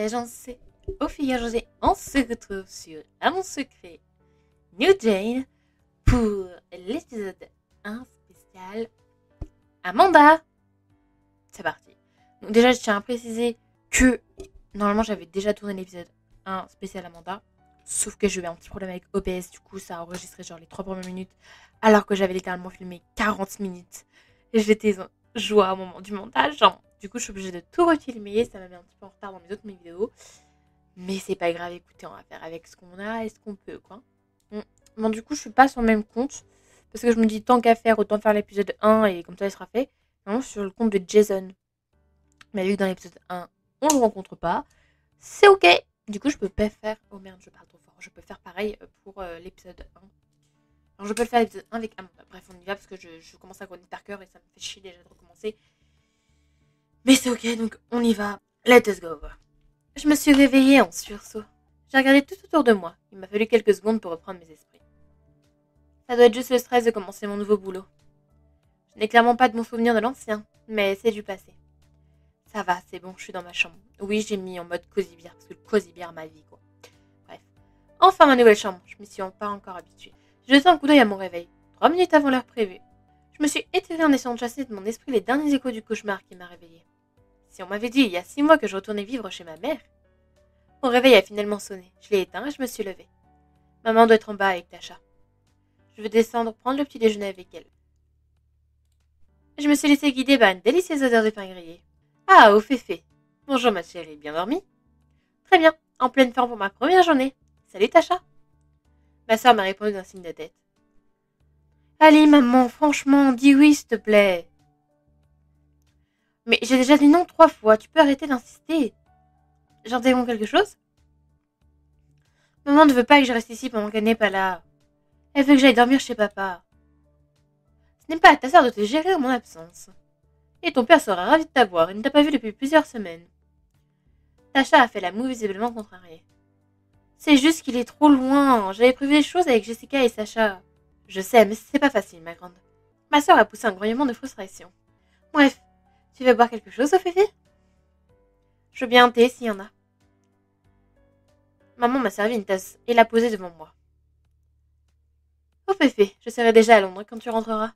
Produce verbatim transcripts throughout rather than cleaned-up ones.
l'agence Ophéliyaa José. On se retrouve sur Amour Sucré New Jane pour l'épisode un spécial Amanda. C'est parti. Donc déjà, je tiens à préciser que normalement, j'avais déjà tourné l'épisode un spécial Amanda. Sauf que j'ai eu un petit problème avec O B S, du coup ça a enregistré genre les trois premières minutes, alors que j'avais littéralement filmé quarante minutes. J'étais en joie au moment du montage, genre. Du coup je suis obligée de tout refilmer, ça m'a mis un petit peu en retard dans mes autres mes vidéos. Mais c'est pas grave, écoutez, on va faire avec ce qu'on a et ce qu'on peut, quoi. Bon. Bon, du coup je suis pas sur le même compte, parce que je me dis tant qu'à faire, autant faire l'épisode un et comme ça il sera fait. Non, je suis sur le compte de Jason. Mais vu que dans l'épisode un, on le rencontre pas, c'est ok. Du coup, je peux pas faire... Oh merde, je parle trop fort. Je peux faire pareil pour euh, l'épisode un. Alors, je peux le faire l'épisode un avec Amanda. Bref, on y va parce que je, je commence à connaître par cœur et ça me fait chier déjà de recommencer. Mais c'est ok, donc on y va. Let us go. Je me suis réveillée en sursaut. J'ai regardé tout autour de moi. Il m'a fallu quelques secondes pour reprendre mes esprits. Ça doit être juste le stress de commencer mon nouveau boulot. Je n'ai clairement pas de mon souvenir de l'ancien, mais c'est du passé. Ça va, c'est bon, je suis dans ma chambre. Oui, j'ai mis en mode cosy bear, parce que le cosy bear ma vie, quoi. Bref. Enfin, ma nouvelle chambre, je m'y suis pas encore habituée. J'ai jeté un coup d'œil à mon réveil, trois minutes avant l'heure prévue. Je me suis étirée en essayant de chasser de mon esprit les derniers échos du cauchemar qui m'a réveillée. Si on m'avait dit il y a six mois que je retournais vivre chez ma mère... Mon réveil a finalement sonné, je l'ai éteint et je me suis levée. Maman doit être en bas avec Sacha. Je veux descendre prendre le petit déjeuner avec elle. Je me suis laissée guider par une délicieuse odeur de pain grillé. Ah, au féfé. Bonjour ma chérie, bien dormi? Très bien, en pleine forme pour ma première journée. Salut Sacha. Ma soeur m'a répondu d'un signe de tête. Allez maman, franchement, dis oui s'il te plaît. Mais j'ai déjà dit non trois fois, tu peux arrêter d'insister. J'entends quelque chose? Maman ne veut pas que je reste ici pendant qu'elle n'est pas là. Elle veut que j'aille dormir chez papa. Ce n'est pas à ta soeur de te gérer en mon absence. Et ton père sera ravi de t'avoir, il ne t'a pas vu depuis plusieurs semaines. Sacha a fait la moue visiblement contrariée. C'est juste qu'il est trop loin, j'avais prévu des choses avec Jessica et Sacha. Je sais, mais c'est pas facile, ma grande. Ma soeur a poussé un grognement de frustration. Bref, tu veux boire quelque chose, Ophélie? Je veux bien un thé, s'il y en a. Maman m'a servi une tasse et l'a posée devant moi. Ophélie, je serai déjà à Londres quand tu rentreras.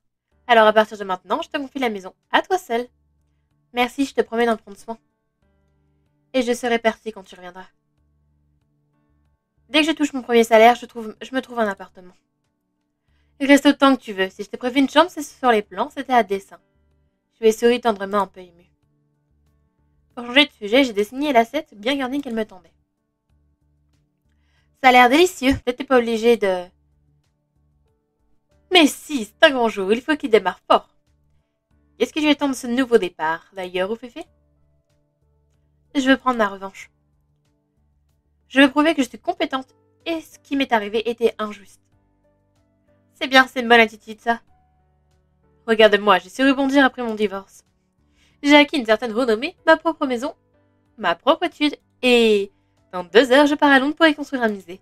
Alors à partir de maintenant, je te confie la maison, à toi seule. Merci, je te promets d'en prendre soin. Et je serai partie quand tu reviendras. Dès que je touche mon premier salaire, je, trouve, je me trouve un appartement. Il reste autant que tu veux. Si je t'ai prévu une chambre, c'est sur les plans, c'était à dessein. Je lui ai souri tendrement un peu émue. Pour changer de sujet, j'ai dessiné l'assiette bien garnie qu'elle me tendait. Ça a l'air délicieux, t'étais pas obligée de... Mais si, c'est un grand jour, il faut qu'il démarre fort. Qu'est-ce que je vais attendre de ce nouveau départ, d'ailleurs, au féfé? Je veux prendre ma revanche. Je veux prouver que je suis compétente et ce qui m'est arrivé était injuste. C'est bien, c'est une bonne attitude, ça. Regarde-moi, j'ai su rebondir après mon divorce. J'ai acquis une certaine renommée, ma propre maison, ma propre étude et... Dans deux heures, je pars à Londres pour y construire un musée.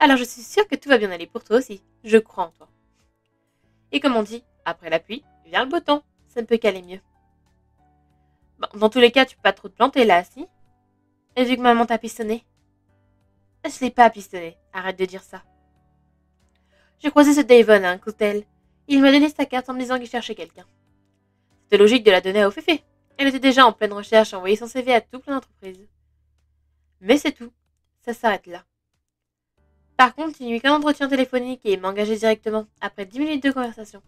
Alors je suis sûre que tout va bien aller pour toi aussi. Je crois en toi. Et comme on dit, après la pluie, vient le beau temps. Ça ne peut qu'aller mieux. Bon, dans tous les cas, tu peux pas trop te planter là, si? Et vu que maman t'a pistonné? Je l'ai pas pistonné. Arrête de dire ça. J'ai croisé ce Devon à un cocktail. Il m'a donné sa carte en me disant qu'il cherchait quelqu'un. C'était logique de la donner à Ophélie. Elle était déjà en pleine recherche, envoyait son C V à tout plein d'entreprises. Mais c'est tout. Ça s'arrête là. Par contre, il n'y eut qu'un entretien téléphonique et il m'a engagé directement, après dix minutes de conversation.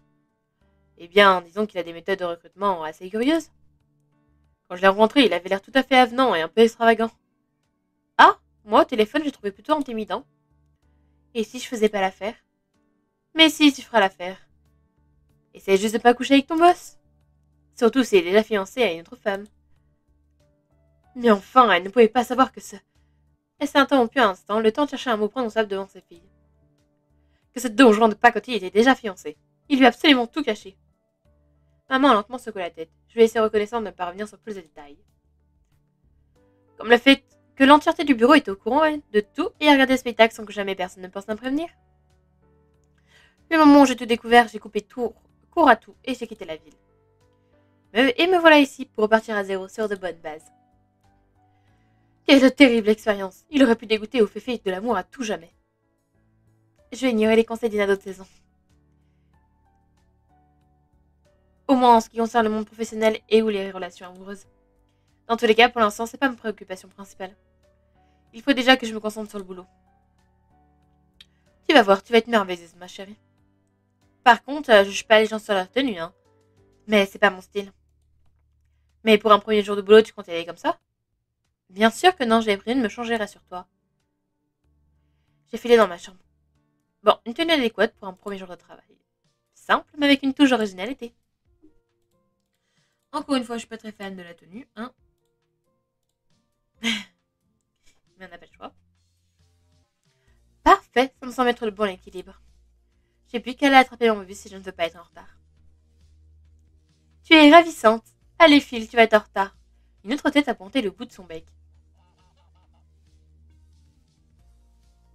Eh bien, disons qu'il a des méthodes de recrutement assez curieuses. Quand je l'ai rencontré, il avait l'air tout à fait avenant et un peu extravagant. Ah, moi, au téléphone, je le trouvais plutôt intimidant. Et si je faisais pas l'affaire? Mais si, tu feras l'affaire. Essaye juste de pas coucher avec ton boss. Surtout s'il est déjà fiancé à une autre femme. Mais enfin, elle ne pouvait pas savoir que ce... Elle s'est interrompue un instant, le temps de chercher un mot prononçable devant ses filles. Que cette donjon de pacotille était déjà fiancée. Il lui a absolument tout caché. Maman lentement secoua la tête. Je lui ai laissé reconnaissant de ne pas revenir sur plus de détails. Comme le fait que l'entièreté du bureau était au courant de tout et a regardé le spectacle sans que jamais personne ne pense à me prévenir. Le moment où j'ai tout découvert, j'ai coupé tout, court à tout et j'ai quitté la ville. Et me voilà ici pour repartir à zéro sur de bonnes bases. Quelle terrible expérience. Il aurait pu dégoûter aux féfés de l'amour à tout jamais. Je vais ignorer les conseils d'une adolescente. Au moins en ce qui concerne le monde professionnel et ou les relations amoureuses. Dans tous les cas, pour l'instant, c'est pas ma préoccupation principale. Il faut déjà que je me concentre sur le boulot. Tu vas voir, tu vas être merveilleuse, ma chérie. Par contre, je juge pas les gens sur leur tenue, hein. Mais c'est pas mon style. Mais pour un premier jour de boulot, tu comptes y aller comme ça? Bien sûr que non, j'avais prévu de me changer, rassure-toi. J'ai filé dans ma chambre. Bon, une tenue adéquate pour un premier jour de travail. Simple, mais avec une touche d'originalité. Encore une fois, je suis pas très fan de la tenue, hein. Mais on n'a pas le choix. Parfait, ça me semble être le bon équilibre. J'ai plus qu'à aller attraper mon bus si je ne veux pas être en retard. Tu es ravissante. Allez, file, tu vas être en retard. Une autre tête a pointé le bout de son bec.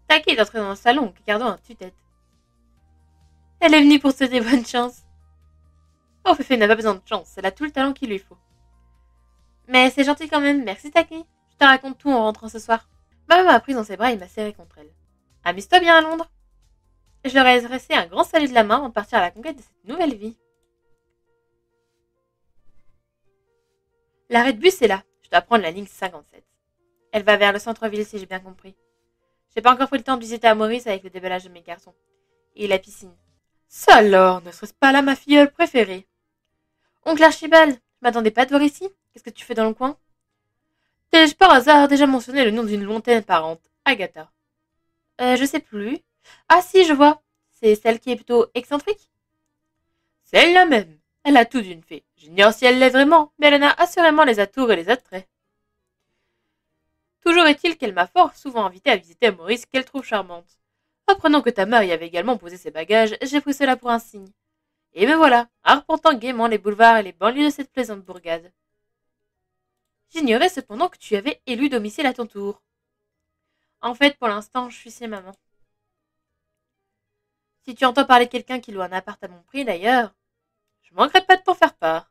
Taki est entrée dans le salon, gardant un tue-tête. Elle est venue pour souhaiter bonne chance. Oh, Féfé n'a pas besoin de chance, elle a tout le talent qu'il lui faut. Mais c'est gentil quand même, merci Taki. Je te raconte tout en rentrant ce soir. Ma maman m'a prise dans ses bras et m'a serré contre elle. Amuse-toi bien à Londres. Je leur ai adressé un grand salut de la main avant de partir à la conquête de cette nouvelle vie. L'arrêt de bus est là. Je dois prendre la ligne cinquante-sept. Elle va vers le centre-ville si j'ai bien compris. J'ai pas encore pris le temps de visiter Amoris avec le déballage de mes garçons. Et la piscine. Ça alors, ne serait-ce pas là ma filleule préférée? Oncle Archibald, je m'attendais pas à te voir ici. Qu'est-ce que tu fais dans le coin? T'ai-je par hasard déjà mentionné le nom d'une lointaine parente, Agatha? Euh, je sais plus. Ah si, je vois. C'est celle qui est plutôt excentrique? C'est la même. Elle a tout d'une fée. J'ignore si elle l'est vraiment, mais elle en a assurément les atours et les attraits. Toujours est-il qu'elle m'a fort souvent invitée à visiter Amoris qu'elle trouve charmante. Apprenant que ta mère y avait également posé ses bagages, j'ai pris cela pour un signe. Et me voilà, arpentant gaiement les boulevards et les banlieues de cette plaisante bourgade. J'ignorais cependant que tu avais élu domicile à ton tour. En fait, pour l'instant, je suis chez maman. Si tu entends parler de quelqu'un qui loue un appart à mon prix, d'ailleurs... Je manquerai pas de t'en faire part.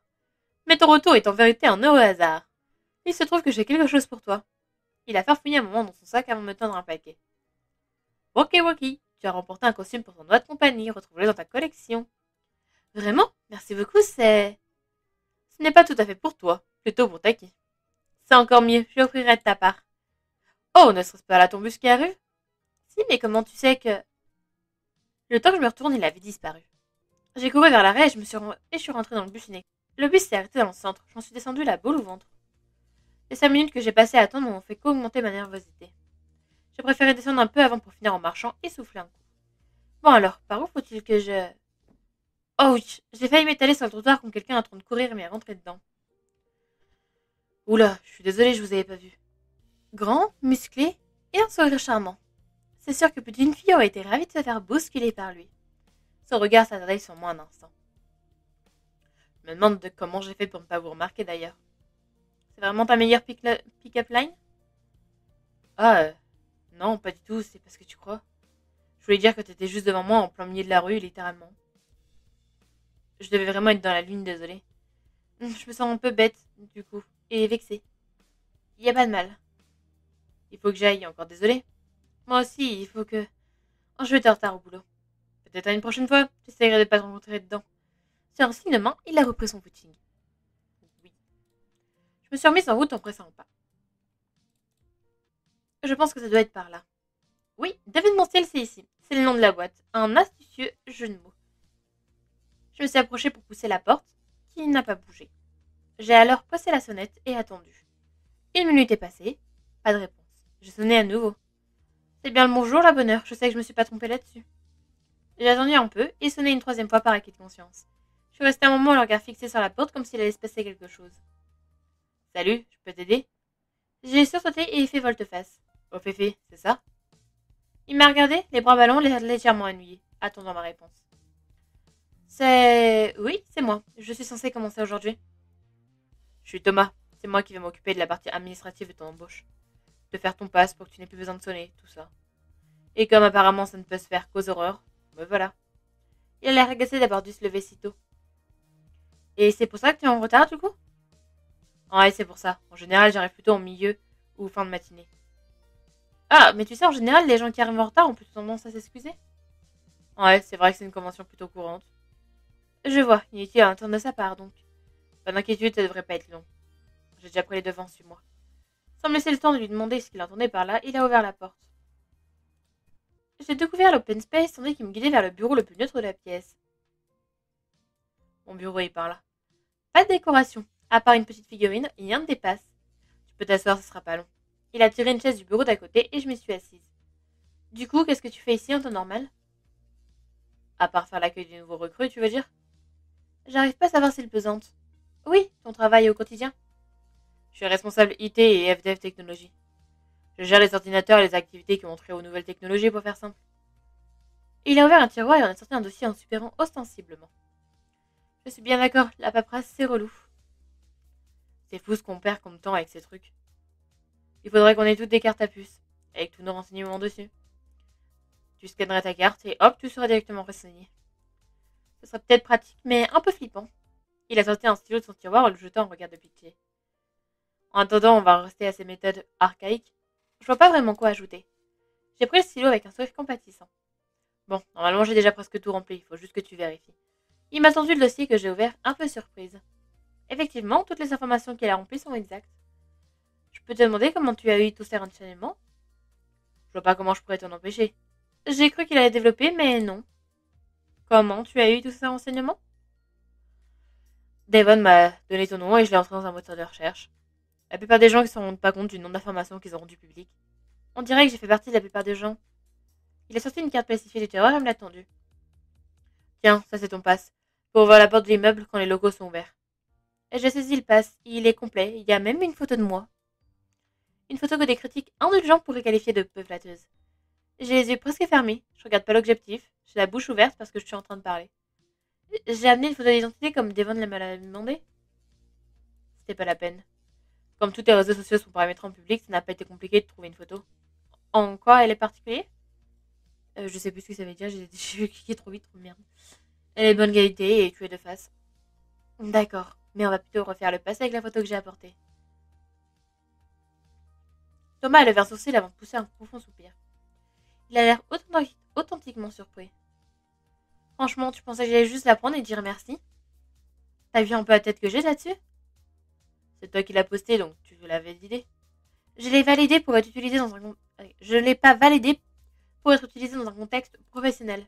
Mais ton retour est en vérité un heureux hasard. Il se trouve que j'ai quelque chose pour toi. Il a farfouillé un moment dans son sac avant de me tendre un paquet. Walkie Walkie, tu as remporté un costume pour ton doigt de compagnie, retrouve-le dans ta collection. Vraiment? Merci beaucoup, c'est... Ce n'est pas tout à fait pour toi, plutôt pour Taki. C'est encore mieux, je l'offrirai de ta part. Oh, ne serait-ce pas là ton bus qui arrive? Si, mais comment tu sais que... Le temps que je me retourne, il avait disparu. J'ai couru vers l'arrêt et je me suis rend... et je suis rentrée dans le bus unique. Le bus s'est arrêté dans le centre. J'en suis descendue la boule au ventre. Les cinq minutes que j'ai passées à attendre m'ont fait qu'augmenter ma nervosité. J'ai préféré descendre un peu avant pour finir en marchant et souffler un coup. Bon alors, par où faut-il que je... Ouch! J'ai failli m'étaler sur le trottoir comme quelqu'un en train de courir et m'est rentré dedans. Oula, je suis désolée, je vous avais pas vu. Grand, musclé et un sourire charmant. C'est sûr que petite fille aurait été ravie de se faire bousculer par lui. Son regard s'attardait sur moi un instant. Je me demande de comment j'ai fait pour ne pas vous remarquer d'ailleurs. C'est vraiment ta meilleure pick-up line? Ah, euh, non, pas du tout, c'est parce que tu crois. Je voulais dire que t'étais juste devant moi en plein milieu de la rue, littéralement. Je devais vraiment être dans la lune, désolée. Je me sens un peu bête, du coup, et vexée. Il n'y a pas de mal. Il faut que j'aille, encore désolée. Moi aussi, il faut que... Oh, je vais être en retard au boulot. Peut-être à une prochaine fois, j'essaierai de ne pas te rencontrer dedans. Sur un signe de main, il a repris son footing. Oui. Je me suis remise en route en pressant un pas. Je pense que ça doit être par là. Oui, David Montiel, c'est ici. C'est le nom de la boîte. Un astucieux jeu de mots. Je me suis approchée pour pousser la porte, qui n'a pas bougé. J'ai alors passé la sonnette et attendu. Une minute est passée, pas de réponse. J'ai sonné à nouveau. C'est bien le bonjour, la bonne heure. Je sais que je ne me suis pas trompée là-dessus. J'ai attendu un peu et sonné une troisième fois par acquis de conscience. Je suis restée un moment le regard fixé sur la porte comme s'il allait se passer quelque chose. « Salut, je peux t'aider ?» J'ai sursauté et fait volte-face. « Oh Féfé, c'est ça ?» Il m'a regardé, les bras ballants, légèrement ennuyé, attendant ma réponse. « C'est... Oui, c'est moi. Je suis censée commencer aujourd'hui. »« Je suis Thomas. C'est moi qui vais m'occuper de la partie administrative de ton embauche. De faire ton passe pour que tu n'aies plus besoin de sonner, tout ça. Et comme apparemment ça ne peut se faire qu'aux horreurs, me voilà. » Il a l'air agacé d'avoir dû se lever si tôt. Et c'est pour ça que tu es en retard, du coup? Ouais, c'est pour ça. En général, j'arrive plutôt en milieu ou fin de matinée. Ah, mais tu sais, en général, les gens qui arrivent en retard ont plutôt tendance à s'excuser. Ouais, c'est vrai que c'est une convention plutôt courante. Je vois, inutile à entendre de sa part, donc. Pas d'inquiétude, ça devrait pas être long. J'ai déjà pris les devants, suis-moi. Sans me laisser le temps de lui demander ce qu'il entendait par là, il a ouvert la porte. J'ai découvert l'open space tandis qu'il me guidait vers le bureau le plus neutre de la pièce. Mon bureau est par là. Pas de décoration. À part une petite figurine, rien ne dépasse. Tu peux t'asseoir, ce sera pas long. Il a tiré une chaise du bureau d'à côté et je m'y suis assise. Du coup, qu'est-ce que tu fais ici en temps normal? À part faire l'accueil des nouveaux recrues, tu veux dire? J'arrive pas à savoir si elle pesante. Oui, ton travail au quotidien. Je suis responsable I T et F D F Technologies. Je gère les ordinateurs et les activités qui ont trait aux nouvelles technologies pour faire simple. Il a ouvert un tiroir et en a sorti un dossier en soupirant ostensiblement. Je suis bien d'accord, la paperasse c'est relou. C'est fou ce qu'on perd comme temps avec ces trucs. Il faudrait qu'on ait toutes des cartes à puce, avec tous nos renseignements dessus. Tu scannerais ta carte et hop, tout serait directement renseigné. Ce serait peut-être pratique, mais un peu flippant. Il a sorti un stylo de son tiroir et le jetant en regard de pitié. En attendant, on va rester à ces méthodes archaïques. Je vois pas vraiment quoi ajouter. J'ai pris le stylo avec un sourire compatissant. Bon, normalement j'ai déjà presque tout rempli, il faut juste que tu vérifies. Il m'a tendu le dossier que j'ai ouvert, un peu surprise. Effectivement, toutes les informations qu'il a remplies sont exactes. Je peux te demander comment tu as eu tous ces renseignements? Je vois pas comment je pourrais t'en empêcher. J'ai cru qu'il allait développer, mais non. Comment tu as eu tous ces renseignements? Devon m'a donné ton nom et je l'ai entré dans un moteur de recherche. La plupart des gens qui ne se rendent pas compte du nombre d'informations qu'ils ont rendues publiques. On dirait que j'ai fait partie de la plupart des gens. Il a sorti une carte plastifiée du tiroir et me l'a tendue. Tiens, ça c'est ton pass. Pour ouvrir la porte de l'immeuble quand les locaux sont ouverts. J'ai saisi le pass, il est complet, il y a même une photo de moi. Une photo que des critiques indulgents pourraient qualifier de peu flatteuse. J'ai les yeux presque fermés, je regarde pas l'objectif, j'ai la bouche ouverte parce que je suis en train de parler. J'ai amené une photo d'identité comme Devon l'a demandé. C'était pas la peine. Comme tous les réseaux sociaux sont paramétrés en public, ça n'a pas été compliqué de trouver une photo. En quoi elle est particulière? euh, Je sais plus ce que ça veut dire, j'ai cliqué trop vite, trop merde. Elle est de bonne qualité et tu es de face. D'accord. Mais on va plutôt refaire le passé avec la photo que j'ai apportée. Thomas a levé un sourcil avant de pousser un profond soupir. Il a l'air authentique, authentiquement surpris. Franchement, tu pensais que j'allais juste la prendre et dire merci? T'as vu un peu la tête que j'ai là-dessus? C'est toi qui l'as posté, donc tu l'avais validé. Je l'ai validé pour être utilisé dans un... Je l'ai pas validé pour être utilisé dans un contexte professionnel.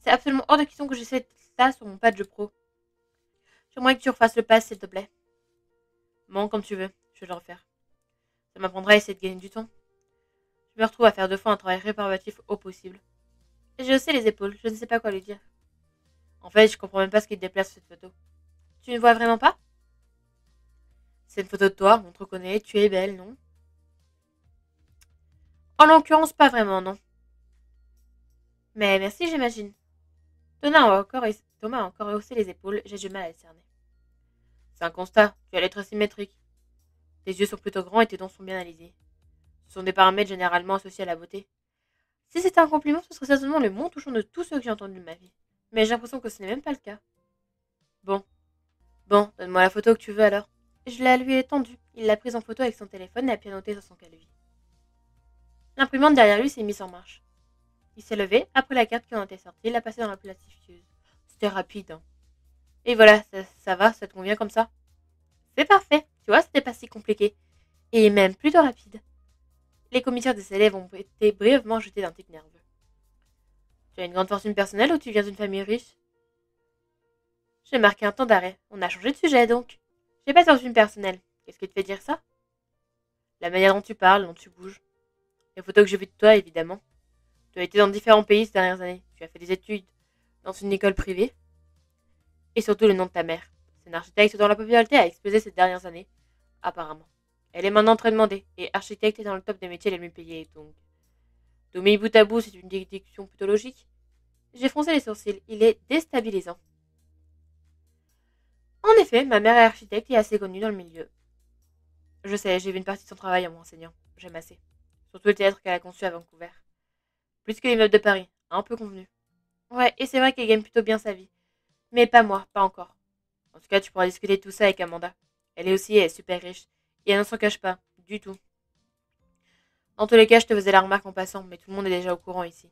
C'est absolument hors de question que j'essaie ça sur mon badge pro. J'aimerais que tu refasses le pass, s'il te plaît. Bon, comme tu veux, je vais le refaire. Ça m'apprendra à essayer de gagner du temps. Je me retrouve à faire deux fois un travail réparatif au possible. J'ai haussé les épaules, je ne sais pas quoi lui dire. En fait, je comprends même pas ce qui te déplace cette photo. Tu ne vois vraiment pas? C'est une photo de toi, on te reconnaît, tu es belle, non? En l'occurrence, pas vraiment, non. Mais merci, j'imagine. Thomas a encore, Thomas a encore haussé les épaules, j'ai du mal à les cerner. C'est un constat, tu as l'air très symétrique. Tes yeux sont plutôt grands et tes dents sont bien analysés. Ce sont des paramètres généralement associés à la beauté. Si c'était un compliment, ce serait certainement le moins touchant de tous ceux que j'ai entendus de ma vie. Mais j'ai l'impression que ce n'est même pas le cas. Bon. Bon, donne-moi la photo que tu veux alors. Je la lui ai tendue. Il l'a prise en photo avec son téléphone et a pianoté sur son calvier. L'imprimante derrière lui s'est mise en marche. Il s'est levé, a pris la carte qui en était sortie, l'a passée dans la plastifieuse. C'était rapide, hein. Et voilà, ça, ça va, ça te convient comme ça? C'est parfait, tu vois, c'était pas si compliqué. Et même plutôt rapide. Les commissaires des élèves ont été brièvement jetés d'un tic nerveux. Tu as une grande fortune personnelle ou tu viens d'une famille riche? J'ai marqué un temps d'arrêt. On a changé de sujet, donc. J'ai pas de fortune personnelle. Qu'est-ce qui te fait dire ça? La manière dont tu parles, dont tu bouges. Les photos que j'ai vues de toi, évidemment. Tu as été dans différents pays ces dernières années. Tu as fait des études dans une école privée. Et surtout le nom de ta mère. C'est une architecte dont la popularité a explosé ces dernières années, apparemment. Elle est maintenant très demandée, et architecte est dans le top des métiers les mieux payés, donc... Tout mis bout à bout, c'est une déduction plutôt logique. J'ai froncé les sourcils, il est déstabilisant. En effet, ma mère est architecte et assez connue dans le milieu. Je sais, j'ai vu une partie de son travail en m'enseignant. J'aime assez. Surtout le théâtre qu'elle a conçu à Vancouver. Plus que les meubles de Paris, un peu convenu. Ouais, et c'est vrai qu'elle gagne plutôt bien sa vie. Mais pas moi, pas encore. En tout cas, tu pourras discuter de tout ça avec Amanda. Elle est aussi elle est super riche. Et elle ne s'en cache pas, du tout. Dans tous les cas, je te faisais la remarque en passant, mais tout le monde est déjà au courant ici.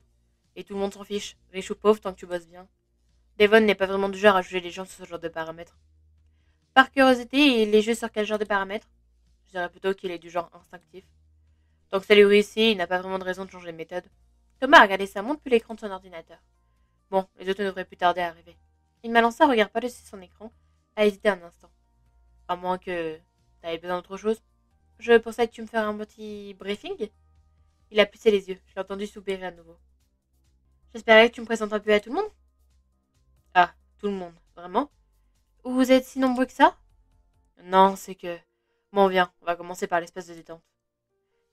Et tout le monde s'en fiche, riche ou pauvre, tant que tu bosses bien. Devon n'est pas vraiment du genre à juger les gens sur ce genre de paramètres. Par curiosité, il est juste sur quel genre de paramètres? Je dirais plutôt qu'il est du genre instinctif. Tant que ça lui réussit, il n'a pas vraiment de raison de changer de méthode. Thomas a regardé sa montre puis l'écran de son ordinateur. Bon, les autres devraient plus tarder à arriver. Il m'a lancé un regard par-dessus son écran, à hésiter un instant. À moins que t'avais besoin d'autre chose. Je pensais que tu me ferais un petit briefing. Il a plissé les yeux. Je l'ai entendu soupirer à nouveau. J'espérais que tu me présentes un peu à tout le monde. Ah, tout le monde, vraiment? Vous êtes si nombreux que ça? Non, c'est que... Bon, viens, on va commencer par l'espace de détente.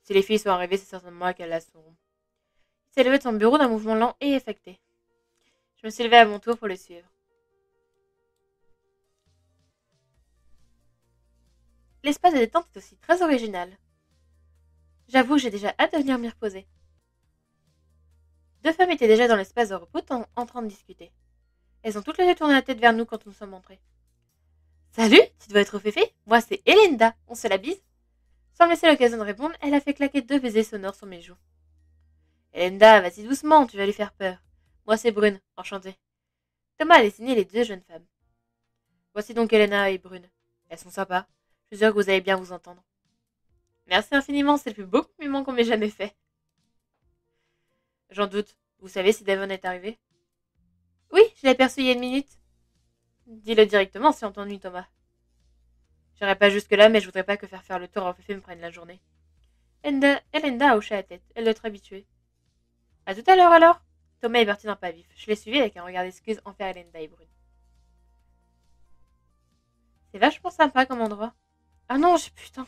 Si les filles sont arrivées, c'est certainement moi qu'elles la seront. Il s'est levé de son bureau d'un mouvement lent et effecté. Je me suis levée à mon tour pour le suivre. L'espace de détente est aussi très original. J'avoue que j'ai déjà hâte de venir m'y reposer. Deux femmes étaient déjà dans l'espace de repos en train de discuter. Elles ont toutes les deux tourné la tête vers nous quand nous sommes entrés. Salut, tu dois être féfé. Moi, c'est Hélinda. On se la bise. Sans me laisser l'occasion de répondre, elle a fait claquer deux baisers sonores sur mes joues. Hélinda, vas-y doucement, tu vas lui faire peur. Moi, c'est Brune, enchantée. Thomas a dessiné les deux jeunes femmes. Voici donc Helena et Brune. Elles sont sympas. Je suis sûre que vous allez bien vous entendre. Merci infiniment, c'est le plus beau compliment qu'on m'ait jamais fait. J'en doute. Vous savez si Devon est arrivé? Oui, je l'ai aperçu il y a une minute. Dis-le directement, c'est entendu, Thomas. J'irai pas jusque-là, mais je voudrais pas que faire faire le tour en Féfé me prenne la journée. Hélinda a hoché la tête. Elle doit être habituée. À tout à l'heure, alors. Thomas est parti d'un pas vif. Je l'ai suivi avec un regard d'excuse envers Hélinda et Brune. C'est vachement sympa comme endroit. Ah non, j'ai putain.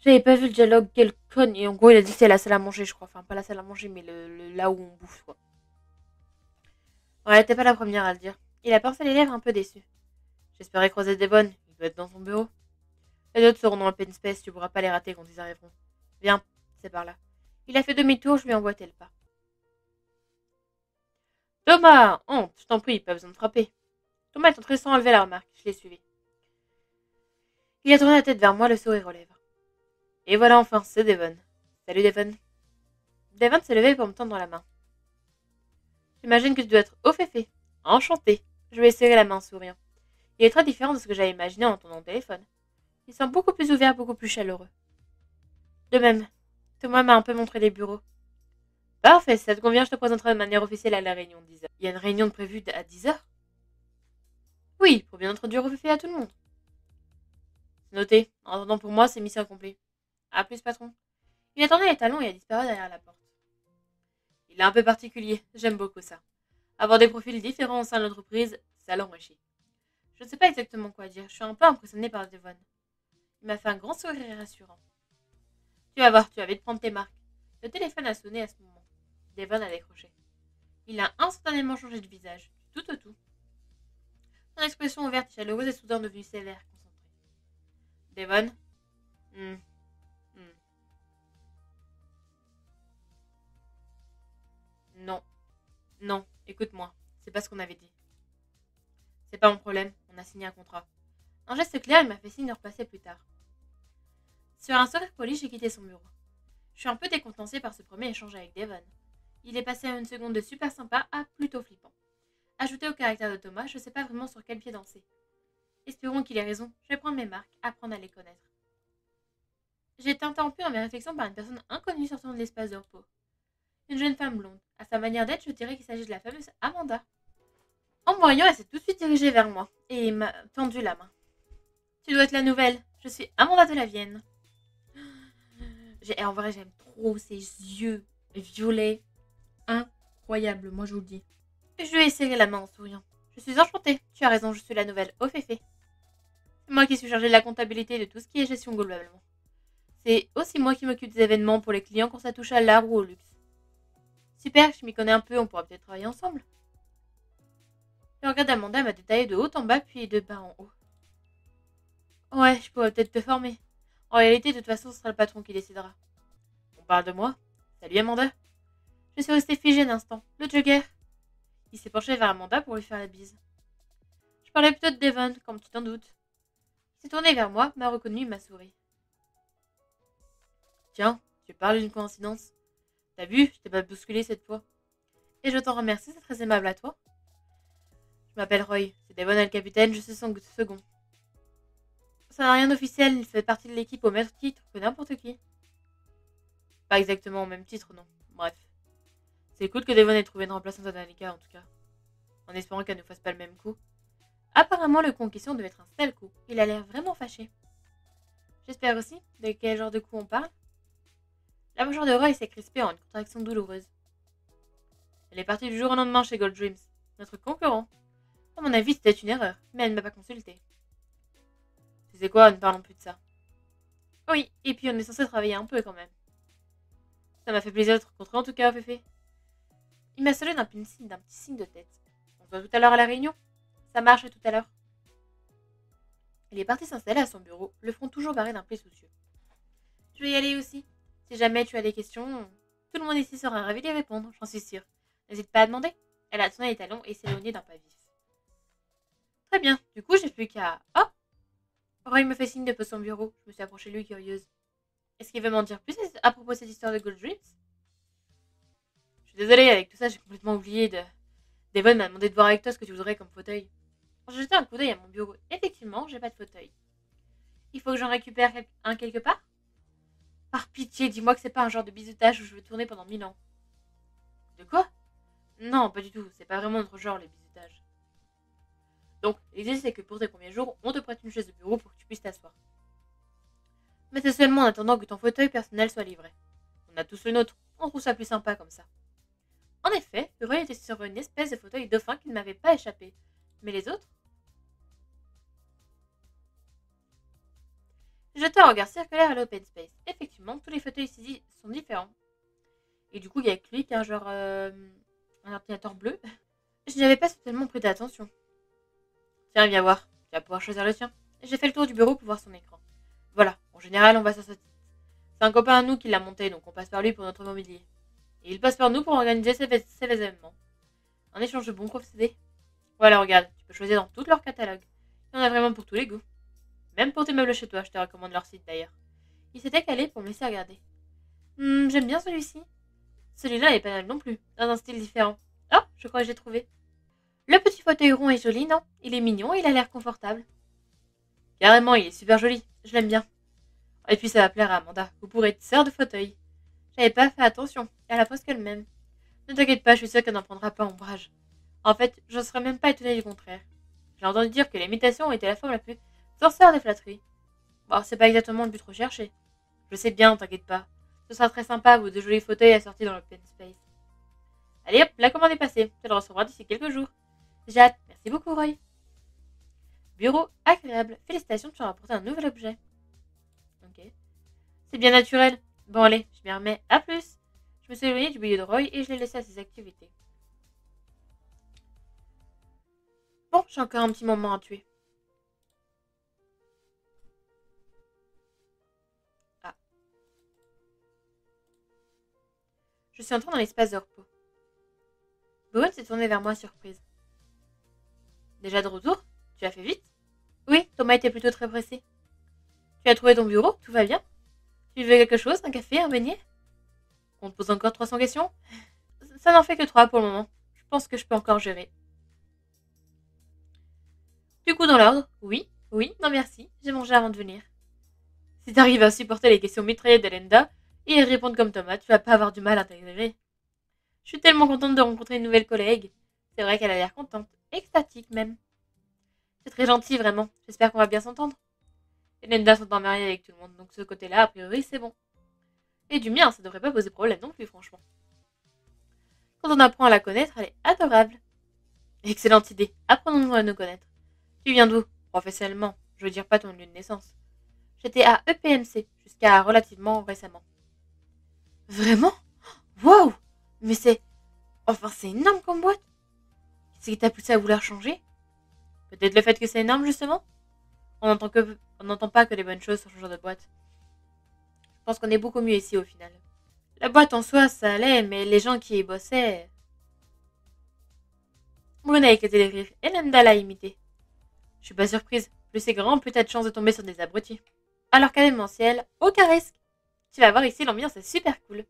J'avais pas vu le dialogue, quelle conne. Et en gros, il a dit que c'est la salle à manger, je crois. Enfin, pas la salle à manger, mais le, le, là où on bouffe, quoi. Ouais, elle était pas la première à le dire. Il a pincé les lèvres un peu déçu. J'espérais croiser Devon. Il doit être dans son bureau. Les autres seront dans l'open space, tu pourras pas les rater quand ils arriveront. Viens, c'est par là. Il a fait demi-tour, je lui ai emboîté le pas. Thomas, honte, je t'en prie, pas besoin de frapper. Thomas est entré sans enlever la remarque, je l'ai suivi. Il a tourné la tête vers moi, le sourire aux lèvres. Et voilà enfin, c'est Devon. Salut Devon. Devon s'est levé pour me tendre dans la main. J'imagine que tu dois être au féfé. Enchanté. Je lui ai serré la main en souriant. Il est très différent de ce que j'avais imaginé en entendant au téléphone. Il semble beaucoup plus ouvert, beaucoup plus chaleureux. De même, Thomas m'a un peu montré les bureaux. Parfait, si ça te convient, je te présenterai de manière officielle à la réunion de dix heures. Il y a une réunion de prévue à dix heures? Oui, pour bien introduire au féfé à tout le monde. Noté. En attendant pour moi, c'est mission accomplie. À plus, patron. Il a tourné les talons et a disparu derrière la porte. Il est un peu particulier. J'aime beaucoup ça. Avoir des profils différents au sein de l'entreprise, ça l'enrichit. Je ne sais pas exactement quoi dire. Je suis un peu impressionnée par Devon. Il m'a fait un grand sourire rassurant. Tu vas voir, tu vas vite prendre tes marques. Le téléphone a sonné à ce moment. Devon a décroché. Il a instantanément changé de visage, du tout au tout. Son expression ouverte, chaleureuse et soudain devenue sévère. Devon. Hmm. Hmm. Non. Non, écoute-moi. C'est pas ce qu'on avait dit. C'est pas mon problème. On a signé un contrat. Un geste clair, il m'a fait signe de repasser plus tard. Sur un sourire poli, j'ai quitté son bureau. Je suis un peu décontenancée par ce premier échange avec Devon. Il est passé à une seconde de super sympa à plutôt flippant. Ajouté au caractère de Thomas, je sais pas vraiment sur quel pied danser. Espérons qu'il ait raison. Je vais prendre mes marques, apprendre à les connaître. J'ai été interrompue dans mes réflexions par une personne inconnue sortant de l'espace de repos. Une jeune femme blonde. À sa manière d'être, je dirais qu'il s'agit de la fameuse Amanda. En me voyant, elle s'est tout de suite dirigée vers moi et m'a tendu la main. Tu dois être la nouvelle. Je suis Amanda de la Vienne. En vrai, j'aime trop ses yeux violets. Incroyable, moi je vous le dis. Je lui ai serré la main en souriant. Je suis enchantée. Tu as raison, je suis la nouvelle au féfé. Moi qui suis chargée de la comptabilité et de tout ce qui est gestion globalement. C'est aussi moi qui m'occupe des événements pour les clients quand ça touche à l'art ou au luxe. Super, je m'y connais un peu, on pourra peut-être travailler ensemble. Le regard d'Amanda m'a détaillé de haut en bas puis de bas en haut. Ouais, je pourrais peut-être te former. En réalité, de toute façon, ce sera le patron qui décidera. On parle de moi? Salut Amanda. Je suis restée figée un instant. Le jogger. Il s'est penché vers Amanda pour lui faire la bise. Je parlais plutôt de Devon, comme tu t'en doutes. Il s'est tourné vers moi, m'a reconnu, m'a souri. Tiens, Tu parles d'une coïncidence? T'as vu, je t'ai pas bousculé cette fois. Et je t'en remercie, c'est très aimable à toi. Je m'appelle Roy, c'est Devon le capitaine, je suis son second. Ça n'a rien d'officiel, il fait partie de l'équipe au même titre que n'importe qui. Pas exactement au même titre, non. Bref. C'est cool que Devon ait trouvé une remplaçante à Danica, en tout cas. En espérant qu'elle ne fasse pas le même coup. Apparemment, le concussion devait être un sale coup. Il a l'air vraiment fâché. J'espère aussi. De quel genre de coup on parle? La mâchoire de Roy s'est crispée en une contraction douloureuse. Elle est partie du jour au lendemain chez Gold Dreams, notre concurrent. À mon avis, c'était une erreur, mais elle ne m'a pas consulté. Tu sais quoi, ne parlons plus de ça. Oui, et puis on est censé travailler un peu quand même. Ça m'a fait plaisir de te rencontrer en tout cas, Féfé. Il m'a salué d'un petit signe de tête. On se voit tout à l'heure à la réunion. Ça marche tout à l'heure. Il est parti s'installer à son bureau, le front toujours barré d'un pli soucieux. Je vais y aller aussi. Si jamais tu as des questions, tout le monde ici sera ravi d'y répondre, j'en suis sûre. N'hésite pas à demander. Elle a tourné les talons et s'éloignait d'un pas vif. Très bien, du coup j'ai plus qu'à... Oh, Roy me fait signe de poser son bureau. Je me suis approchée de lui, curieuse. Est-ce qu'il veut m'en dire plus à propos de cette histoire de Gold Dreams? Je suis désolée, avec tout ça, j'ai complètement oublié de... Devon m'a demandé de voir avec toi ce que tu voudrais comme fauteuil. J'ai jeté un coup d'œil à mon bureau. Effectivement, j'ai pas de fauteuil. Il faut que j'en récupère un quelque part? Par pitié, dis-moi que c'est pas un genre de bizutage où je veux tourner pendant mille ans. De quoi? Non, pas du tout. C'est pas vraiment notre genre, les bizutages. Donc, l'idée, c'est que pour tes premiers jours, on te prête une chaise de bureau pour que tu puisses t'asseoir. Mais c'est seulement en attendant que ton fauteuil personnel soit livré. On a tous le nôtre. On trouve ça plus sympa comme ça. En effet, le Roy était sur une espèce de fauteuil dauphin qui ne m'avait pas échappé. Mais les autres? J'étais un regard circulaire à l'open space. Effectivement, tous les fauteuils ici sont différents. Et du coup, il n'y a que lui qui a un genre... Euh, un ordinateur bleu. Je n'y avais pas spécialement prêté attention. Tiens, viens voir. Tu vas pouvoir choisir le tien. J'ai fait le tour du bureau pour voir son écran. Voilà. En général, on va sur ce site. C'est un copain à nous qui l'a monté, donc on passe par lui pour notre mobilier. Et il passe par nous pour organiser ses, ses événements. Un échange de bons procédés. Voilà, regarde. Tu peux choisir dans tout leur catalogue. Il y en a vraiment pour tous les goûts. Même pour tes meubles chez toi, je te recommande leur site d'ailleurs. Il s'était calé pour me laisser regarder. Hmm, j'aime bien celui-ci. Celui-là n'est pas mal non plus, dans un style différent. Oh, je crois que j'ai trouvé. Le petit fauteuil rond est joli, non? Il est mignon et il a l'air confortable. Carrément, il est super joli. Je l'aime bien. Et puis ça va plaire à Amanda. Vous pourrez être sœur de fauteuil. J'avais pas fait attention. Elle a presque le même. Ne t'inquiète pas, je suis sûre qu'elle n'en prendra pas ombrage. En fait, je ne serais même pas étonnée du contraire. J'ai entendu dire que l'imitation était la forme la plus sorcière des flatteries. Bon, c'est pas exactement le but recherché. Je sais bien, t'inquiète pas. Ce sera très sympa, vos deux jolis fauteuils assortis dans l'open space. Allez hop, la commande est passée. Tu le recevras d'ici quelques jours. J'ai hâte. Merci beaucoup, Roy. Bureau agréable. Félicitations, tu as rapporté un nouvel objet. Ok. C'est bien naturel. Bon, allez, je m'y remets. À plus. Je me suis éloignée du milieu de Roy et je l'ai laissé à ses activités. Bon, j'ai encore un petit moment à tuer. Ah. Je suis entrée dans l'espace de repos. Brune s'est tournée vers moi, surprise. Déjà de retour? Tu as fait vite? Oui, Thomas était plutôt très pressé. Tu as trouvé ton bureau? Tout va bien? Tu veux quelque chose? Un café? Un beignet? On te pose encore trois cents questions? Ça n'en fait que trois pour le moment. Je pense que je peux encore gérer. Du coup, dans l'ordre? Oui, oui, non merci. J'ai mangé avant de venir. Si t'arrives à supporter les questions mitraillées d'Hélinda et à répondre comme Thomas, tu vas pas avoir du mal à t'exagérer. Je suis tellement contente de rencontrer une nouvelle collègue. C'est vrai qu'elle a l'air contente. Extatique même. C'est très gentil vraiment, j'espère qu'on va bien s'entendre. Hélinda s'entend mariée avec tout le monde, donc ce côté-là, a priori, c'est bon. Et du mien, ça devrait pas poser problème non plus, franchement. Quand on apprend à la connaître, elle est adorable. Excellente idée, apprenons-nous à nous connaître. Tu viens d'où? Professionnellement, je veux dire pas ton lieu de naissance. J'étais à E P M C, jusqu'à relativement récemment. Vraiment? Waouh! Mais c'est... Enfin, c'est énorme comme boîte. Qu'est-ce qui t'a poussé à vouloir changer? Peut-être le fait que c'est énorme, justement? On n'entend que... on n'entend pas que les bonnes choses sur ce genre de boîte. Je pense qu'on est beaucoup mieux ici, au final. La boîte en soi, ça allait, mais les gens qui y bossaient... Brune a éclaté les rires, et Hélinda l'a imité. Je suis pas surprise. Plus c'est grand, plus t'as de chances de tomber sur des abrutis. Alors qu'à l'événementiel, aucun risque. Tu vas voir ici, l'ambiance est super cool.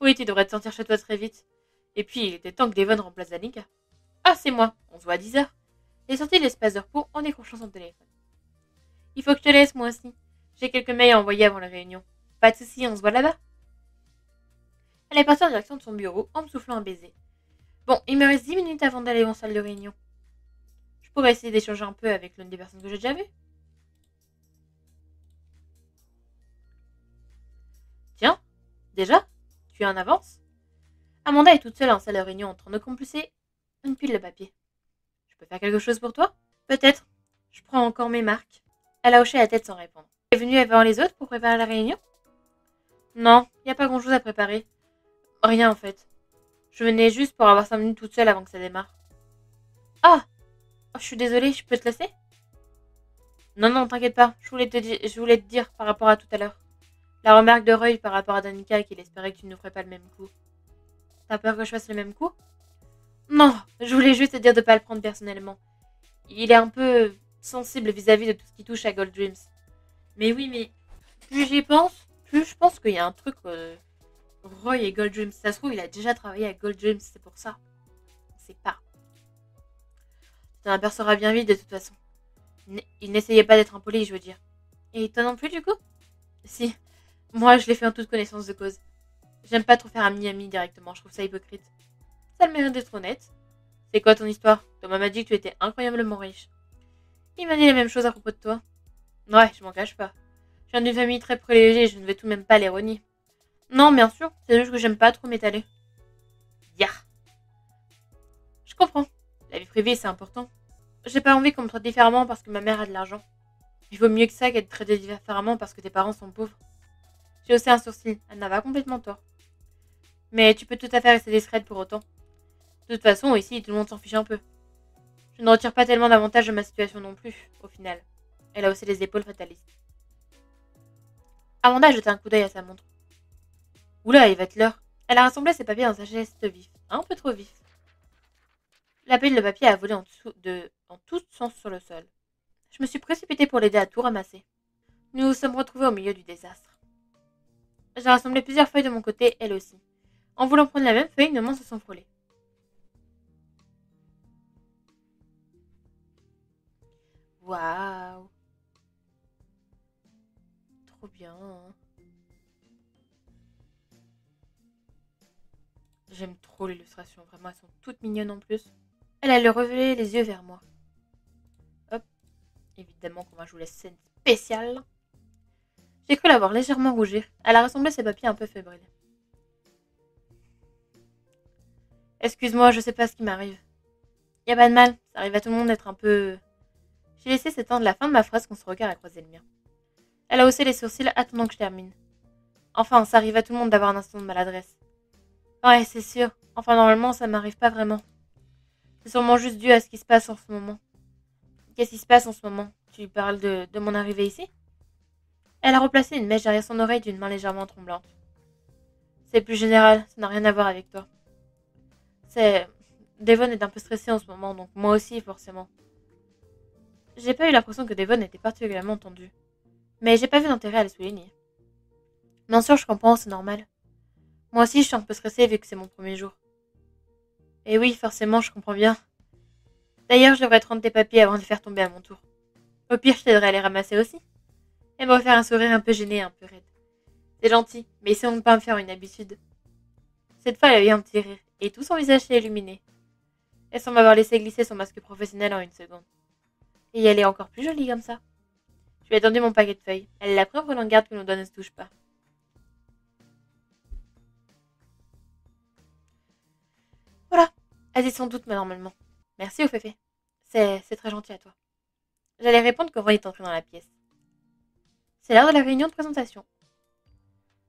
Oui, tu devrais te sentir chez toi très vite. Et puis, il était temps que Devon remplace Danica. Ah, c'est moi. On se voit à dix heures. J'ai sorti l'espace de repos en décrochant son téléphone. Il faut que je te laisse, moi aussi. J'ai quelques mails à envoyer avant la réunion. Pas de soucis, on se voit là-bas. Elle est partie en direction de son bureau en me soufflant un baiser. Bon, il me reste dix minutes avant d'aller en salle de réunion. Je pourrais essayer d'échanger un peu avec l'une des personnes que j'ai déjà vues. Tiens, déjà, tu es en avance. Amanda est toute seule en salle de réunion en train de compulser une pile de papier. Je peux faire quelque chose pour toi? Peut-être. Je prends encore mes marques. Elle a hoché la tête sans répondre. Tu es venue avant les autres pour préparer la réunion? Non, il n'y a pas grand-chose à préparer. Rien en fait. Je venais juste pour avoir cinq minutes toute seule avant que ça démarre. Ah oh, je suis désolée, je peux te laisser? Non, non, t'inquiète pas. Je voulais, te je voulais te dire par rapport à tout à l'heure. La remarque de Roy par rapport à Danica qu'il espérait que tu ne ferais pas le même coup. T'as peur que je fasse le même coup? Non, je voulais juste te dire de ne pas le prendre personnellement. Il est un peu sensible vis-à-vis de tout ce qui touche à Gold Dreams. Mais oui, mais plus j'y pense, plus je pense qu'il y a un truc... Euh... Roy et Gold Dreams. Ça se trouve, il a déjà travaillé à Gold Dreams, c'est pour ça. C'est pas. Tu en apercevras bien vite de toute façon. Il n'essayait pas d'être impoli, je veux dire. Et toi non plus, du coup? Si. Moi, je l'ai fait en toute connaissance de cause. J'aime pas trop faire ami-ami directement, je trouve ça hypocrite. Ça le mérite d'être honnête. C'est quoi ton histoire? Thomas m'a dit que tu étais incroyablement riche. Il m'a dit la même chose à propos de toi. Ouais, je m'en cache pas. Je viens d'une famille très privilégiée, je ne vais tout de même pas les renier. Non, bien sûr, c'est juste que j'aime pas trop m'étaler. Ya. Yeah. Je comprends. La vie privée, c'est important. J'ai pas envie qu'on me traite différemment parce que ma mère a de l'argent. Il vaut mieux que ça qu'être traité différemment parce que tes parents sont pauvres. J'ai haussé un sourcil. Anna va complètement tort. Mais tu peux tout à fait rester discrète pour autant. De toute façon, ici, tout le monde s'en fiche un peu. Je ne retire pas tellement d'avantage de ma situation non plus, au final. Elle a haussé les épaules fatalistes. Amanda a jeté un coup d'œil à sa montre. Oula, il va être l'heure. Elle a rassemblé ses papiers dans sa geste vif. Un peu trop vif. La pile de papier a volé en, dessous de, en tout sens sur le sol. Je me suis précipitée pour l'aider à tout ramasser. Nous nous sommes retrouvés au milieu du désastre. J'ai rassemblé plusieurs feuilles de mon côté, elle aussi. En voulant prendre la même feuille, nos mains se sont frôlées. Waouh. Trop bien. J'aime trop l'illustration, vraiment, elles sont toutes mignonnes en plus. Elle a le revelé les yeux vers moi. Hop, évidemment qu'on va jouer la scène spéciale. J'ai cru l'avoir légèrement rougie. Elle a rassemblé ses papiers un peu fébriles. Excuse-moi, je sais pas ce qui m'arrive. Y a pas de mal, ça arrive à tout le monde d'être un peu... J'ai laissé s'éteindre la fin de ma phrase quand son regard a croisé le mien. Elle a haussé les sourcils attendant que je termine. Enfin, ça arrive à tout le monde d'avoir un instant de maladresse. Ouais, c'est sûr. Enfin, normalement, ça m'arrive pas vraiment. C'est sûrement juste dû à ce qui se passe en ce moment. Qu'est-ce qui se passe en ce moment? Tu lui parles de, de mon arrivée ici? Elle a replacé une mèche derrière son oreille d'une main légèrement tremblante. C'est plus général, ça n'a rien à voir avec toi. C'est... Devon est un peu stressé en ce moment, donc moi aussi, forcément. J'ai pas eu l'impression que Devon était particulièrement tendu. Mais j'ai pas vu d'intérêt à le souligner. Bien sûr, je comprends, c'est normal. Moi aussi, je suis un peu stressée vu que c'est mon premier jour. Et oui, forcément, je comprends bien. D'ailleurs, je devrais te rendre tes papiers avant de les faire tomber à mon tour. Au pire, je t'aiderai à les ramasser aussi. Elle m'a offert un sourire un peu gêné, un peu raide. C'est gentil, mais essayons de ne pas me faire une habitude. Cette fois, elle a eu un petit rire, et tout son visage s'est illuminé. Elle semble avoir laissé glisser son masque professionnel en une seconde. Et elle est encore plus jolie comme ça. Je lui ai tendu mon paquet de feuilles. Elle l'a pris en prenant garde que nos doigts ne se touchent pas. Elle est sans doute, mais normalement. Merci, Ophéliyaa. C'est c'est très gentil à toi. J'allais répondre quand Roy est entré dans la pièce. C'est l'heure de la réunion de présentation.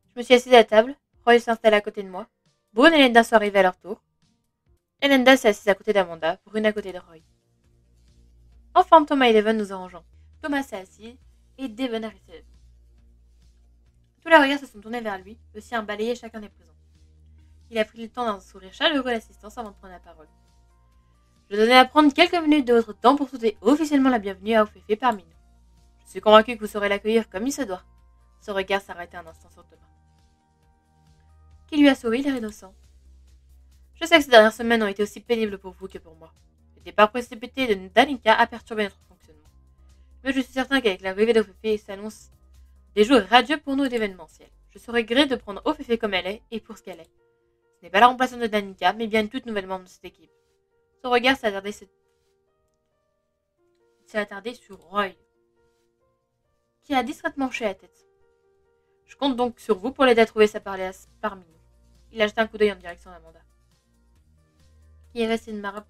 Je me suis assise à la table. Roy s'installe à côté de moi. Brune et Hélinda sont arrivées à leur tour. Hélinda s'est assise à côté d'Amanda, Brune à côté de Roy. Enfin, Thomas et Devon nous arrangeant. Thomas s'est assis et Devon est resté. Tous les regards se sont tournés vers lui, aussi un balayé chacun des présents. Il a pris le temps d'un sourire chaleureux à l'assistance avant de prendre la parole. Je tenais à prendre quelques minutes de votre temps pour souhaiter officiellement la bienvenue à Ophéliyaa parmi nous. Je suis convaincu que vous saurez l'accueillir comme il se doit. Son regard s'arrêtait un instant sur Thomas. Qui lui a sauvé l'air innocent. Je sais que ces dernières semaines ont été aussi pénibles pour vous que pour moi. Le départ précipité de Danica a perturbé notre fonctionnement. Mais je suis certain qu'avec l'arrivée d'Ophéliyaa, s'annonce des jours radieux pour nous d'événementiel. Je serais gré de prendre Ophéliyaa comme elle est et pour ce qu'elle est. Ce n'est pas la remplaçante de Danica, mais bien une toute nouvelle membre de cette équipe. Son regard s'est attardé, cette... s'est attardé sur Roy, qui a discrètement hoché la tête. Je compte donc sur vous pour l'aider à trouver sa parliasse parmi nous. Il a jeté un coup d'œil en direction d'Amanda. Qui est restée de marbre.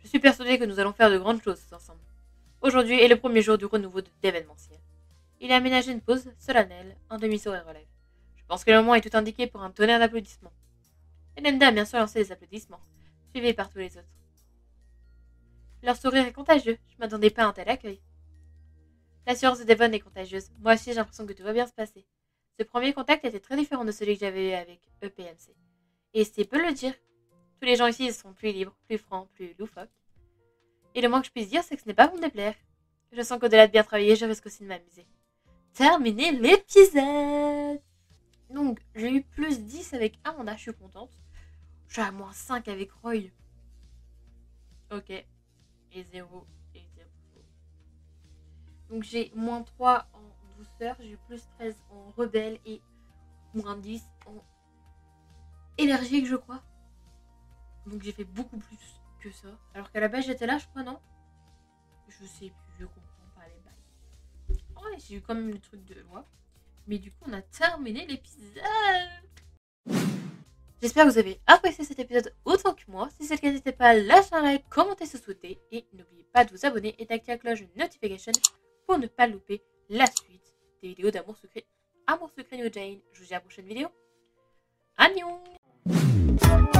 Je suis persuadée que nous allons faire de grandes choses ensemble. Aujourd'hui est le premier jour du renouveau de l'événementiel. Il a aménagé une pause solennelle, en demi-sourire relève. Je pense que le moment est tout indiqué pour un tonnerre d'applaudissements. Hélinda a bien sûr lancé des applaudissements, suivis par tous les autres. Leur sourire est contagieux, je ne m'attendais pas à un tel accueil. L'assurance de Devon est contagieuse. Moi aussi, j'ai l'impression que tout va bien se passer. Ce premier contact était très différent de celui que j'avais eu avec E P M C. Et c'est peu le dire. Tous les gens ici sont plus libres, plus francs, plus loufoques. Et le moins que je puisse dire, c'est que ce n'est pas pour me déplaire. Je sens qu'au-delà de bien travailler, je risque aussi de m'amuser. Terminé l'épisode! Donc, j'ai eu plus dix avec Amanda, je suis contente. Je suis à moins cinq avec Roy. Ok. Et zéro. Donc j'ai moins trois en douceur, j'ai plus treize en rebelle et moins dix en énergique, je crois. Donc j'ai fait beaucoup plus que ça. Alors qu'à la base j'étais là, je crois, non? Je sais plus, je comprends pas les bails. Ouais, j'ai eu quand même le truc de loi. Mais du coup, on a terminé l'épisode. J'espère que vous avez apprécié cet épisode autant que moi. Si c'est le cas, n'hésitez pas à lâcher un like, commenter si vous souhaitez. Et n'oubliez pas de vous abonner et d'activer la cloche de notification. Pour ne pas louper la suite des vidéos d'Amour Sucré, Amour Sucré New Jane. Je vous dis à la prochaine vidéo. Annyeong.